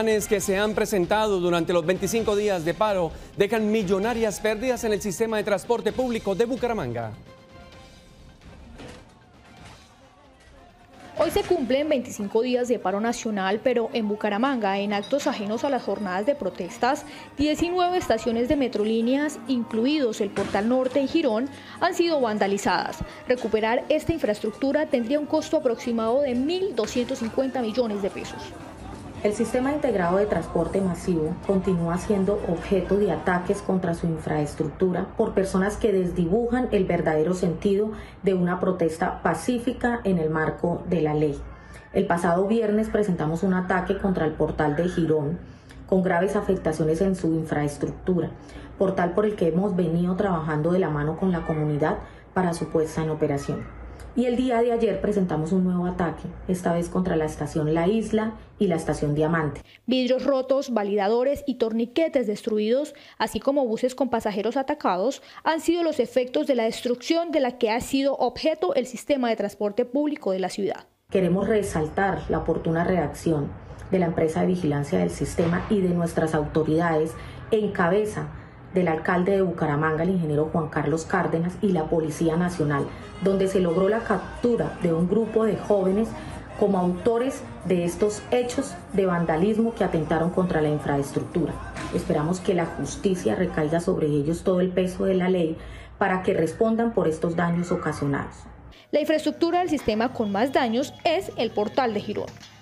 Planes que se han presentado durante los 25 días de paro dejan millonarias pérdidas en el sistema de transporte público de Bucaramanga. Hoy se cumplen 25 días de paro nacional, pero en Bucaramanga, en actos ajenos a las jornadas de protestas, 19 estaciones de Metrolíneas, incluidos el Portal Norte y Girón, han sido vandalizadas. Recuperar esta infraestructura tendría un costo aproximado de 1.250 millones de pesos. El sistema integrado de transporte masivo continúa siendo objeto de ataques contra su infraestructura por personas que desdibujan el verdadero sentido de una protesta pacífica en el marco de la ley. El pasado viernes presentamos un ataque contra el portal de Girón, con graves afectaciones en su infraestructura, portal por el que hemos venido trabajando de la mano con la comunidad para su puesta en operación. Y el día de ayer presentamos un nuevo ataque, esta vez contra la estación La Isla y la estación Diamante. Vidrios rotos, validadores y torniquetes destruidos, así como buses con pasajeros atacados, han sido los efectos de la destrucción de la que ha sido objeto el sistema de transporte público de la ciudad. Queremos resaltar la oportuna reacción de la empresa de vigilancia del sistema y de nuestras autoridades en cabeza del alcalde de Bucaramanga, el ingeniero Juan Carlos Cárdenas, y la Policía Nacional, donde se logró la captura de un grupo de jóvenes como autores de estos hechos de vandalismo que atentaron contra la infraestructura. Esperamos que la justicia recaiga sobre ellos todo el peso de la ley para que respondan por estos daños ocasionados. La infraestructura del sistema con más daños es el portal de Girón.